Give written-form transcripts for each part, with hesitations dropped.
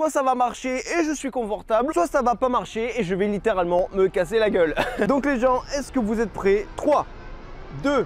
Soit ça va marcher et je suis confortable, soit ça va pas marcher et je vais littéralement me casser la gueule. Donc les gens, est-ce que vous êtes prêts? 3, 2,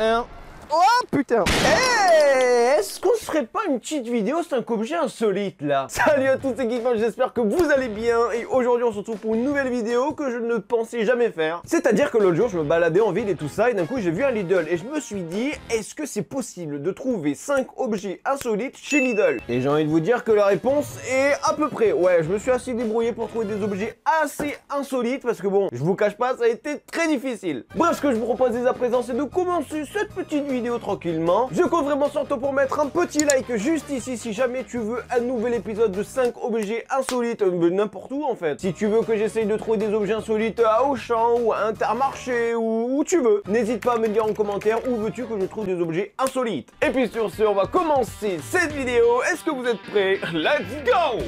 1... Oh putain! Hey, est-ce qu'on se ferait pas une petite vidéo 5 objets insolites là? Salut à tous, c'est Geekmap, j'espère que vous allez bien. Et aujourd'hui on se retrouve pour une nouvelle vidéo que je ne pensais jamais faire. C'est-à-dire que l'autre jour je me baladais en ville et tout ça, et d'un coup j'ai vu un Lidl et je me suis dit, est-ce que c'est possible de trouver 5 objets insolites chez Lidl? Et j'ai envie de vous dire que la réponse est à peu près. Ouais, je me suis assez débrouillé pour trouver des objets assez insolites, parce que bon, je vous cache pas, ça a été très difficile. Bref, ce que je vous propose dès à présent, c'est de commencer cette petite vidéo tranquillement. Je compte vraiment sur toi pour mettre un petit like juste ici si jamais tu veux un nouvel épisode de 5 objets insolites, n'importe où en fait. Si tu veux que j'essaye de trouver des objets insolites à Auchan ou à Intermarché ou où tu veux, n'hésite pas à me dire en commentaire où veux-tu que je trouve des objets insolites. Et puis sur ce, on va commencer cette vidéo. Est-ce que vous êtes prêts? Let's go!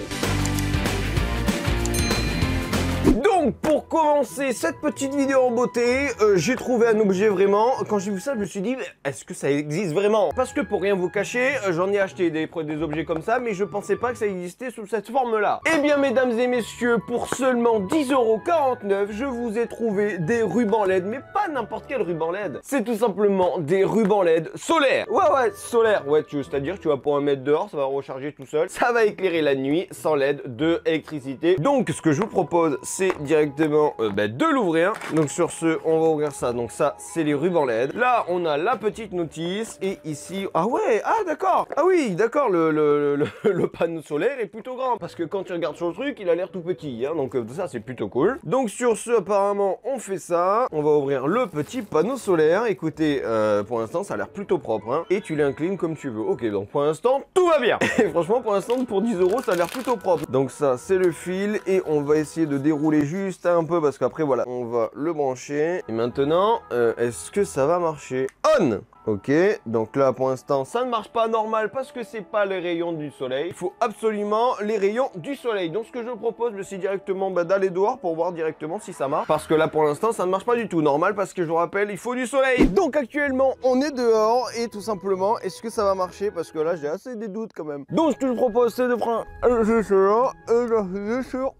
Donc pour commencer cette petite vidéo en beauté, j'ai trouvé un objet vraiment, quand j'ai vu ça je me suis dit, est-ce que ça existe vraiment? Parce que pour rien vous cacher, j'en ai acheté des objets comme ça, mais je pensais pas que ça existait sous cette forme là. Et bien mesdames et messieurs, pour seulement 10,49 €, je vous ai trouvé des rubans LED, mais pas n'importe quel ruban LED. C'est tout simplement des rubans LED solaires. Ouais solaires, ouais, c'est-à-dire tu vas pouvoir mettre dehors, ça va recharger tout seul, ça va éclairer la nuit sans l'aide de l'électricité. Donc ce que je vous propose, c'est directement de l'ouvrir. Donc sur ce, on va ouvrir ça. Donc ça, c'est les rubans LED. Là, on a la petite notice. Et ici, ah ouais, ah d'accord. Ah oui, d'accord, le panneau solaire est plutôt grand. Parce que quand tu regardes sur le truc, il a l'air tout petit. Hein, donc ça, c'est plutôt cool. Donc sur ce, apparemment, on fait ça. On va ouvrir le petit panneau solaire. Écoutez, pour l'instant, ça a l'air plutôt propre. Hein, et tu l'inclines comme tu veux. Ok, donc pour l'instant, tout va bien. Et franchement, pour l'instant, pour 10 €, ça a l'air plutôt propre. Donc ça, c'est le fil. Et on va essayer de dérouler juste un peu, parce qu'après voilà, on va le brancher. Et maintenant, est-ce que ça va marcher? On! Ok, donc là pour l'instant ça ne marche pas normal parce que c'est pas les rayons du soleil. Il faut absolument les rayons du soleil. Donc ce que je vous propose, c'est directement d'aller dehors pour voir directement si ça marche. Parce que là pour l'instant ça ne marche pas du tout normal, parce que je vous rappelle, il faut du soleil. Donc actuellement on est dehors et tout simplement, est-ce que ça va marcher? Parce que là j'ai assez des doutes quand même. Donc ce que je vous propose, c'est de prendre le jeu.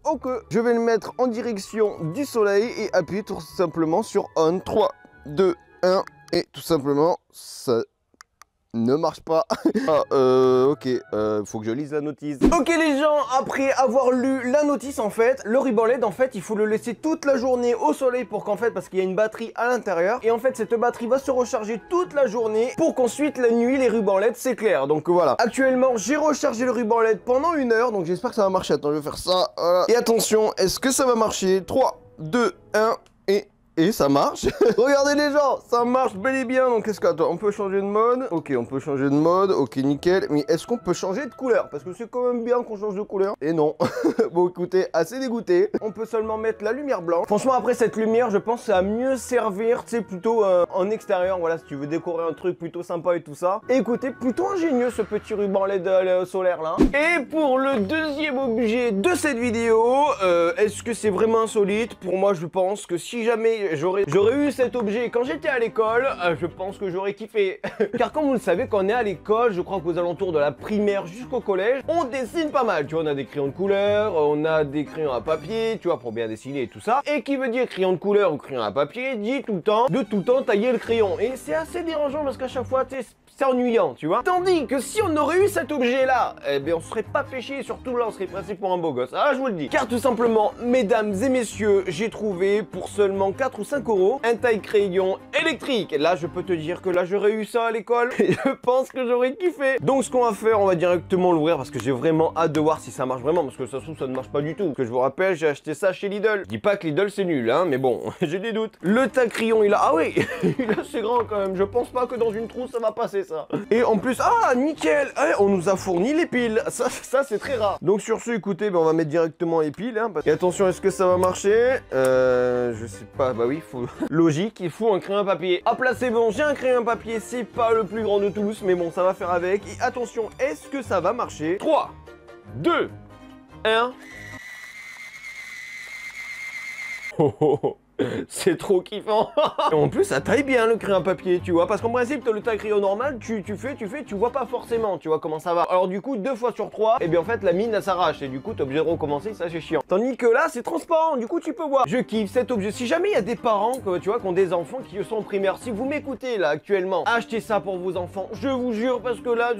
Ok, je vais le mettre en direction du soleil et appuyer tout simplement sur on. 3, 2, 1. Et tout simplement, ça ne marche pas. Ok, faut que je lise la notice. Ok les gens, après avoir lu la notice en fait, le ruban LED en fait, il faut le laisser toute la journée au soleil pour qu'en fait, parce qu'il y a une batterie à l'intérieur, et en fait cette batterie va se recharger toute la journée pour qu'ensuite la nuit les rubans LED s'éclairent. Donc voilà, actuellement j'ai rechargé le ruban LED pendant 1 heure, donc j'espère que ça va marcher. Attends, je vais faire ça, voilà. Et attention, est-ce que ça va marcher? 3, 2, 1, et ça marche. Regardez les gens, ça marche bel et bien. Donc qu'est-ce que... Attends, on peut changer de mode. Ok, on peut changer de mode, ok, nickel. Mais est-ce qu'on peut changer de couleur? Parce que c'est quand même bien qu'on change de couleur. Et non. Bon écoutez, assez dégoûté. On peut seulement mettre la lumière blanche. Franchement après cette lumière, je pense que ça va mieux servir, tu sais, plutôt en extérieur. Voilà, si tu veux décorer un truc plutôt sympa et tout ça. Et écoutez, plutôt ingénieux ce petit ruban LED solaire là. Et pour le deuxième objet de cette vidéo, est-ce que c'est vraiment insolite? Pour moi je pense que si jamais j'aurais eu cet objet quand j'étais à l'école, je pense que j'aurais kiffé. Car comme vous le savez, quand on est à l'école, je crois qu'aux alentours de la primaire jusqu'au collège, on dessine pas mal. Tu vois, on a des crayons de couleur, on a des crayons à papier, tu vois, pour bien dessiner et tout ça. Et qui veut dire crayon de couleur ou crayon à papier, dit tout le temps, de tout le temps tailler le crayon. Et c'est assez dérangeant parce qu'à chaque fois, tu sais, c'est ennuyant, tu vois. Tandis que si on aurait eu cet objet-là, eh bien, on serait pas fait chier. Surtout là, on serait passé pour un beau gosse. Ah, je vous le dis. Car tout simplement, mesdames et messieurs, j'ai trouvé pour seulement 4 ou 5 € un taille-crayon électrique. Et là, je peux te dire que là, j'aurais eu ça à l'école. Et je pense que j'aurais kiffé. Donc, ce qu'on va faire, on va directement l'ouvrir parce que j'ai vraiment hâte de voir si ça marche vraiment. Parce que ça se trouve, ça ne marche pas du tout. Parce que je vous rappelle, j'ai acheté ça chez Lidl. Je dis pas que Lidl, c'est nul, hein, mais bon, j'ai des doutes. Le taille-crayon, il a... Ah oui, il est assez grand quand même. Je pense pas que dans une trousse, ça va passer. Ça. Et en plus, ah nickel, eh, on nous a fourni les piles, ça c'est très rare. Donc sur ce, écoutez, ben, on va mettre directement les piles, hein, parce... Et attention, est-ce que ça va marcher? Je sais pas, bah oui, faut... Logique, il faut un crayon à papier. Hop là, c'est bon, j'ai un crayon à papier, c'est pas le plus grand de tous, mais bon, ça va faire avec. Et attention, est-ce que ça va marcher? 3, 2, 1... Oh, oh, oh. C'est trop kiffant. Et en plus ça taille bien le crayon papier, tu vois, parce qu'en principe le taille crayon normal tu vois pas forcément, tu vois comment ça va. Alors du coup 2 fois sur 3, et bien en fait la mine elle s'arrache et du coup t'es obligé de recommencer, ça c'est chiant. Tandis que là c'est transparent, du coup tu peux voir. Je kiffe cet objet. Si jamais il y a des parents tu vois qui ont des enfants qui sont en primaire, si vous m'écoutez là actuellement, achetez ça pour vos enfants, je vous jure, parce que là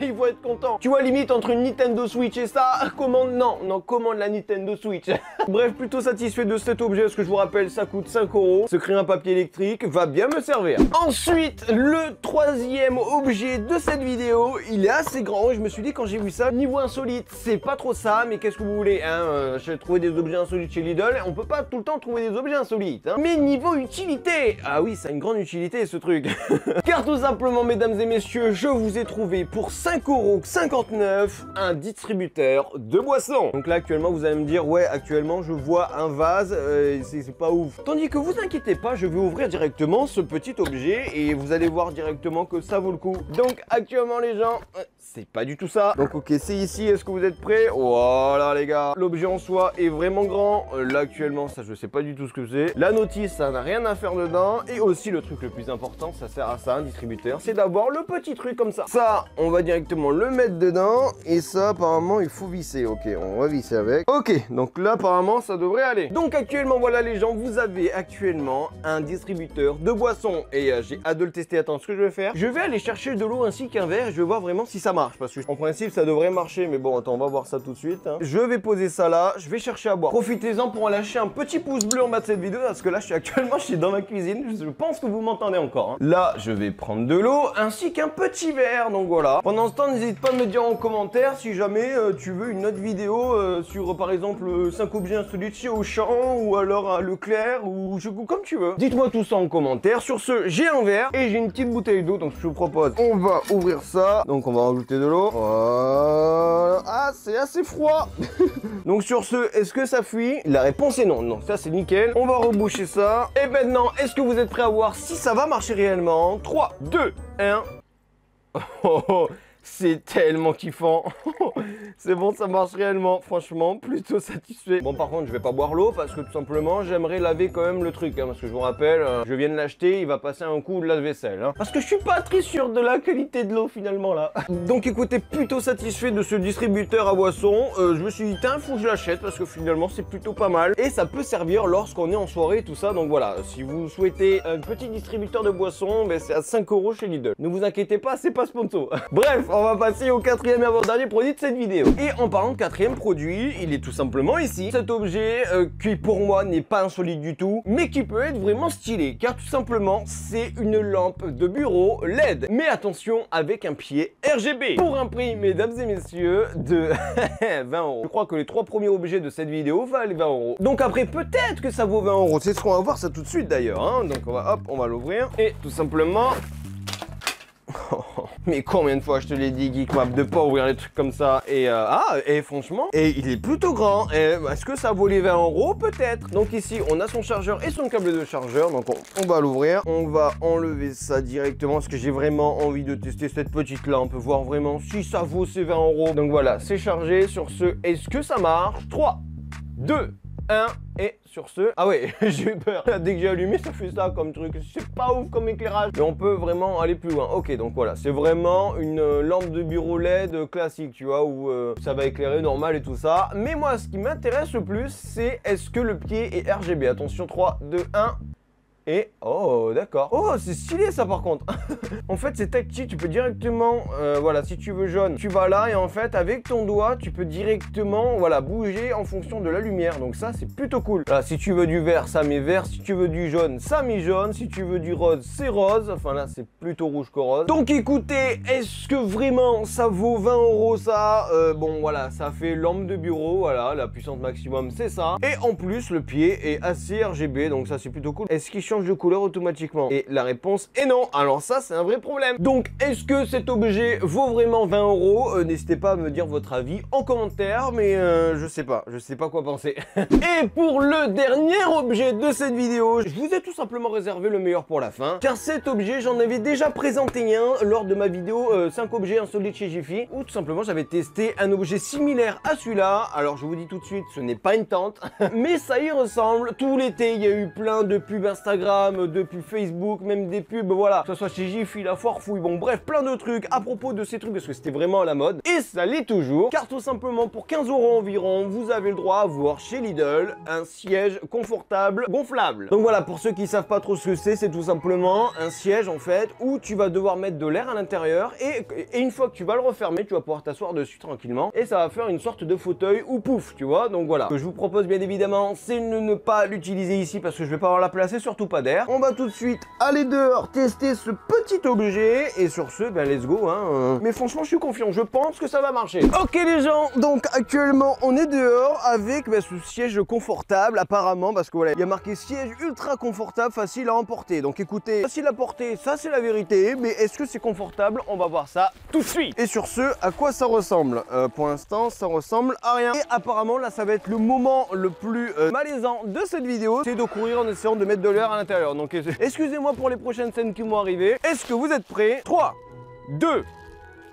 ils vont être contents. Tu vois, limite entre une Nintendo Switch et ça, commande, non commande la Nintendo Switch. Bref, plutôt satisfait de cet objet, parce que je vous rappelle ça coûte 5 €. Ce crayon papier électrique va bien me servir. Ensuite, le troisième objet de cette vidéo, il est assez grand et je me suis dit quand j'ai vu ça, niveau insolite, c'est pas trop ça, mais qu'est-ce que vous voulez, hein, j'ai trouvé des objets insolites chez Lidl, on peut pas tout le temps trouver des objets insolites, hein. Mais niveau utilité, ah oui, ça a une grande utilité ce truc. Car tout simplement, mesdames et messieurs, je vous ai trouvé pour 5,59 € un distributeur de boissons. Donc là actuellement, vous allez me dire, ouais, actuellement je vois un vase, c'est pas ouf. Tandis que vous inquiétez pas, je vais ouvrir directement ce petit objet et vous allez voir directement que ça vaut le coup. Donc actuellement les gens, c'est pas du tout ça. Donc ok, c'est ici, est-ce que vous êtes prêts? Voilà les gars, l'objet en soi est vraiment grand. Là actuellement ça je sais pas du tout ce que c'est. La notice ça n'a rien à faire dedans. Et aussi le truc le plus important, ça sert à ça un distributeur, c'est d'avoir le petit truc comme ça. Ça on va directement le mettre dedans. Et ça apparemment il faut visser. Ok, on va visser avec. Ok, donc là apparemment ça devrait aller. Donc actuellement voilà les gens, vous avez actuellement un distributeur de boissons et j'ai hâte de le tester. Attends, ce que je vais faire, je vais aller chercher de l'eau ainsi qu'un verre et je vais voir vraiment si ça marche, parce que en principe ça devrait marcher, mais bon attends, on va voir ça tout de suite, hein. Je vais poser ça là, je vais chercher à boire. Profitez-en pour lâcher un petit pouce bleu en bas de cette vidéo, parce que là je suis dans ma cuisine, je pense que vous m'entendez encore, hein. Là je vais prendre de l'eau ainsi qu'un petit verre, donc voilà. Pendant ce temps n'hésite pas à me dire en commentaire si jamais tu veux une autre vidéo sur par exemple 5 objets insolites chez Auchan ou alors le ou je goûte comme tu veux. Dites-moi tout ça en commentaire. Sur ce, j'ai un verre et j'ai une petite bouteille d'eau, donc je vous propose, on va ouvrir ça. Donc on va rajouter de l'eau. Voilà. Ah, c'est assez froid. Donc sur ce, est-ce que ça fuit? La réponse est non. Non, ça c'est nickel. On va reboucher ça. Et maintenant, est-ce que vous êtes prêts à voir si ça va marcher réellement? 3, 2, 1. Oh, c'est tellement kiffant. C'est bon, ça marche réellement, franchement, plutôt satisfait. Bon, par contre, je vais pas boire l'eau parce que tout simplement, j'aimerais laver quand même le truc, hein, parce que je vous rappelle, je viens de l'acheter, il va passer un coup de lave-vaisselle, hein, parce que je suis pas très sûr de la qualité de l'eau finalement là. Donc écoutez, plutôt satisfait de ce distributeur à boissons. Je me suis dit, tiens, faut que je l'achète parce que finalement, c'est plutôt pas mal et ça peut servir lorsqu'on est en soirée et tout ça. Donc voilà, si vous souhaitez un petit distributeur de boissons, ben, c'est à 5 € chez Lidl. Ne vous inquiétez pas, c'est pas sponsor. Bref, on va passer au quatrième et avant-dernier produit de cette vidéo. Et en parlant de quatrième produit, il est tout simplement ici. Cet objet qui pour moi n'est pas insolite du tout, mais qui peut être vraiment stylé, car tout simplement c'est une lampe de bureau LED. Mais attention, avec un pied RGB. Pour un prix, mesdames et messieurs, de 20 €. Je crois que les 3 premiers objets de cette vidéo valent 20 €. Donc après peut-être que ça vaut 20 €. C'est ce qu'on va voir ça tout de suite d'ailleurs, hein. Donc on va, hop, on va l'ouvrir. Et tout simplement... Mais combien de fois je te l'ai dit, Geekmap, de pas ouvrir les trucs comme ça. Et franchement, et il est plutôt grand. Est-ce que ça vaut les 20 € peut-être? Donc ici, on a son chargeur et son câble de chargeur. Donc on va l'ouvrir. On va enlever ça directement parce que j'ai vraiment envie de tester cette petite lampe, voir vraiment si ça vaut ces 20 €. Donc voilà, c'est chargé. Sur ce, est-ce que ça marche? 3, 2, 1... Et sur ce, ah ouais, j'ai eu peur. Dès que j'ai allumé, ça fait ça comme truc. C'est pas ouf comme éclairage. Mais on peut vraiment aller plus loin. Ok, donc voilà, c'est vraiment une lampe de bureau LED classique, tu vois, où ça va éclairer normal et tout ça. Mais moi, ce qui m'intéresse le plus, c'est est-ce que le pied est RGB? Attention, 3, 2, 1... Et oh d'accord, oh c'est stylé ça par contre. En fait c'est tactile, tu peux directement voilà, si tu veux jaune tu vas là et en fait avec ton doigt tu peux directement voilà bouger en fonction de la lumière, donc ça c'est plutôt cool. Là si tu veux du vert ça met vert, si tu veux du jaune ça met jaune, si tu veux du rose c'est rose, enfin là c'est plutôt rouge que rose. Donc écoutez, est-ce que vraiment ça vaut 20 € ça? Bon voilà, ça fait lampe de bureau, voilà la puissance maximum c'est ça, et en plus le pied est assez RGB donc ça c'est plutôt cool. Est-ce qu'il change de couleur automatiquement? Et la réponse est non. Alors ça, c'est un vrai problème. Donc, est-ce que cet objet vaut vraiment 20 euros? N'hésitez pas à me dire votre avis en commentaire, mais je sais pas quoi penser. Et pour le dernier objet de cette vidéo, je vous ai tout simplement réservé le meilleur pour la fin, car cet objet, j'en avais déjà présenté un lors de ma vidéo 5 objets insolites chez Gifi, où tout simplement j'avais testé un objet similaire à celui-là. Alors je vous dis tout de suite, ce n'est pas une tente, mais ça y ressemble. Tout l'été, il y a eu plein de pubs Instagram, de pubs Facebook, même des pubs, voilà, que ce soit chez Gifi, la foire fouille, bon bref, plein de trucs à propos de ces trucs, parce que c'était vraiment à la mode, et ça l'est toujours, car tout simplement pour 15 € environ, vous avez le droit à voir chez Lidl un siège confortable gonflable. Donc voilà, pour ceux qui savent pas trop ce que c'est tout simplement un siège en fait, où tu vas devoir mettre de l'air à l'intérieur, et une fois que tu vas le refermer, tu vas pouvoir t'asseoir dessus tranquillement, et ça va faire une sorte de fauteuil ou pouf, tu vois. Donc voilà, ce que je vous propose bien évidemment, c'est de ne pas l'utiliser ici, parce que je vais pas avoir la place et surtout pas d'air. On va tout de suite aller dehors tester ce petit objet, et sur ce, ben let's go hein. Mais franchement, je suis confiant, je pense que ça va marcher. Ok les gens, donc actuellement on est dehors avec ben, ce siège confortable apparemment, parce que voilà, il y a marqué siège ultra confortable, facile à emporter. Donc écoutez, facile à porter, ça c'est la vérité, mais est-ce que c'est confortable? On va voir ça tout de suite. Et sur ce, à quoi ça ressemble? Pour l'instant, ça ressemble à rien. Et apparemment, là, ça va être le moment le plus malaisant de cette vidéo, c'est de courir en essayant de mettre de l'air à l'intérieur. Donc excusez-moi pour les prochaines scènes qui vont arriver. Est-ce que vous êtes prêts? 3, 2,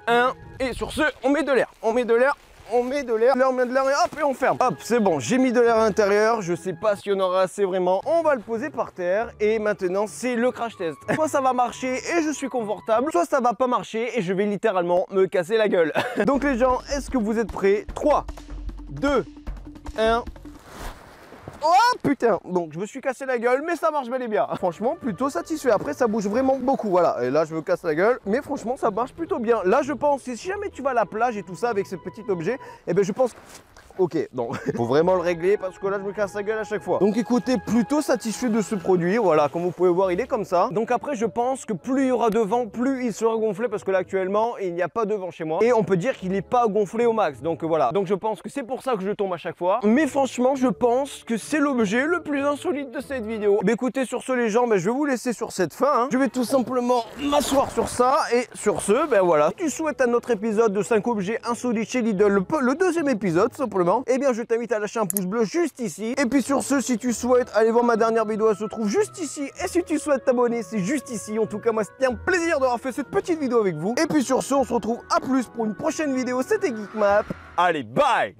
1, et sur ce, on met de l'air, on met de l'air. On met de l'air, là on met de l'air et hop, et on ferme. Hop, c'est bon, j'ai mis de l'air à l'intérieur. Je sais pas si on aura assez vraiment. On va le poser par terre et maintenant c'est le crash test. Soit ça va marcher et je suis confortable, soit ça va pas marcher et je vais littéralement me casser la gueule. Donc les gens, est-ce que vous êtes prêts? 3, 2, 1... Oh putain, donc je me suis cassé la gueule, mais ça marche bel et bien. Franchement, plutôt satisfait. Après, ça bouge vraiment beaucoup, voilà. Et là, je me casse la gueule, mais franchement, ça marche plutôt bien. Là, je pense que si jamais tu vas à la plage et tout ça avec ce petit objet, eh ben je pense... Ok, donc faut vraiment le régler parce que là je me casse la gueule à chaque fois. Donc écoutez, plutôt satisfait de ce produit, voilà, comme vous pouvez voir il est comme ça. Donc après je pense que plus il y aura de vent, plus il sera gonflé, parce que là actuellement il n'y a pas de vent chez moi. Et on peut dire qu'il n'est pas gonflé au max, donc voilà. Donc je pense que c'est pour ça que je tombe à chaque fois. Mais franchement je pense que c'est l'objet le plus insolite de cette vidéo. Mais écoutez, sur ce les gens, ben, je vais vous laisser sur cette fin, hein. Je vais tout simplement m'asseoir sur ça, et sur ce, ben voilà. Si tu souhaites un autre épisode de 5 objets insolites chez Lidl, le deuxième épisode simplement, eh bien je t'invite à lâcher un pouce bleu juste ici. Et puis sur ce, si tu souhaites aller voir ma dernière vidéo, elle se trouve juste ici. Et si tu souhaites t'abonner, c'est juste ici. En tout cas moi c'était un plaisir d'avoir fait cette petite vidéo avec vous. Et puis sur ce, on se retrouve à plus pour une prochaine vidéo. C'était Geekmap. Allez bye.